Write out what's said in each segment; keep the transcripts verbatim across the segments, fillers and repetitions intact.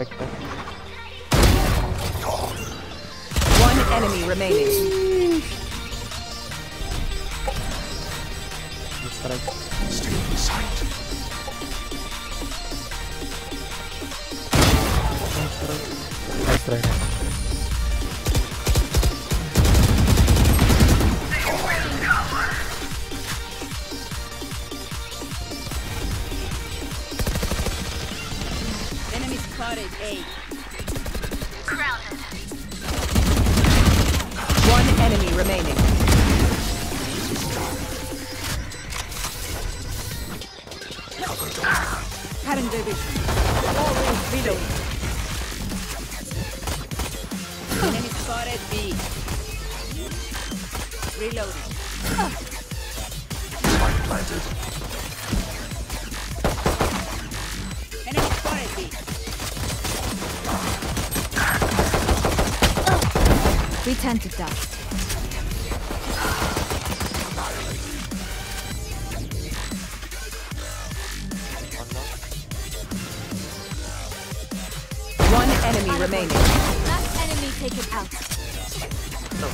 expected. One enemy remaining. That's correct. Stay in sight. That's correct. That's right. Eight. Crowded. One enemy remaining. Karen David. Always below. Enemy spotted B. Reload. Spike planted. Enemy spotted B. We tend to dust. One enemy One remaining. Last enemy taken out. No.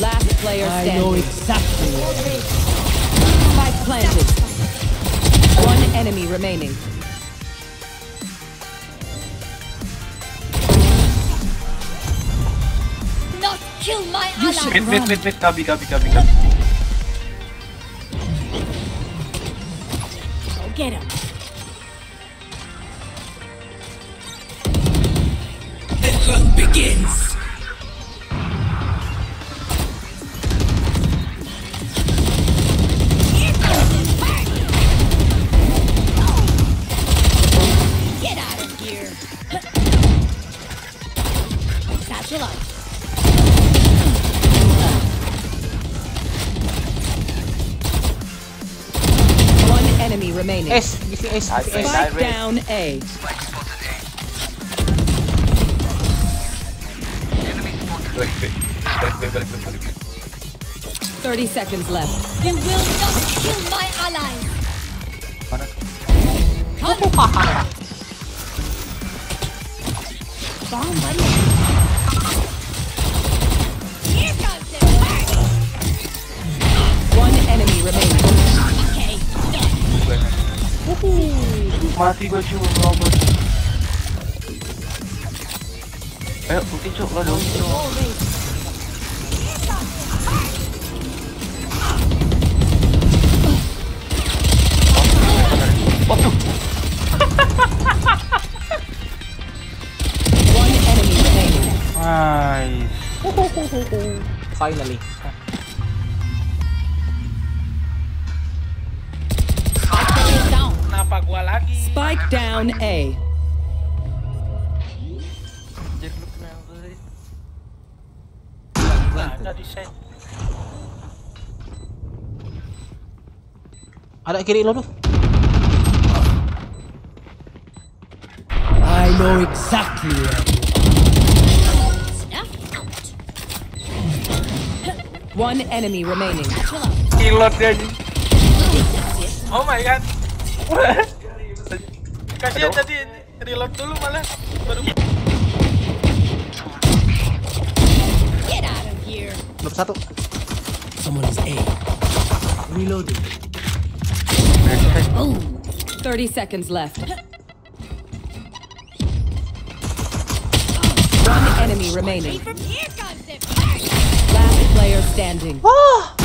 Last player standing. I know exactly. Spike planted. One enemy remaining. Not kill my ally. Wait, wait, wait, wait, copy, copy, copy, copy. Go get him. The hunt begins. Enemy remaining. S, S, S, S, S. Spike down A. Spike spotted A. Enemy spotted. Wait, wait, wait, wait, wait, wait. Thirty seconds left. Then will not kill my ally. One enemy remaining. Mati gue cuma robot. Ayo putih cok lah dong. Waduh. One enemy remaining. Nice. Finally. Spike down A. Ada kiri lo tuh. I know exactly. One enemy remaining. Oh my god. Kasihan tadi reload dulu malah baru. Get out of here. Loop satu. Someone is A. Reloading. Oh. Thirty seconds left. One enemy remaining. Last player standing. Oh.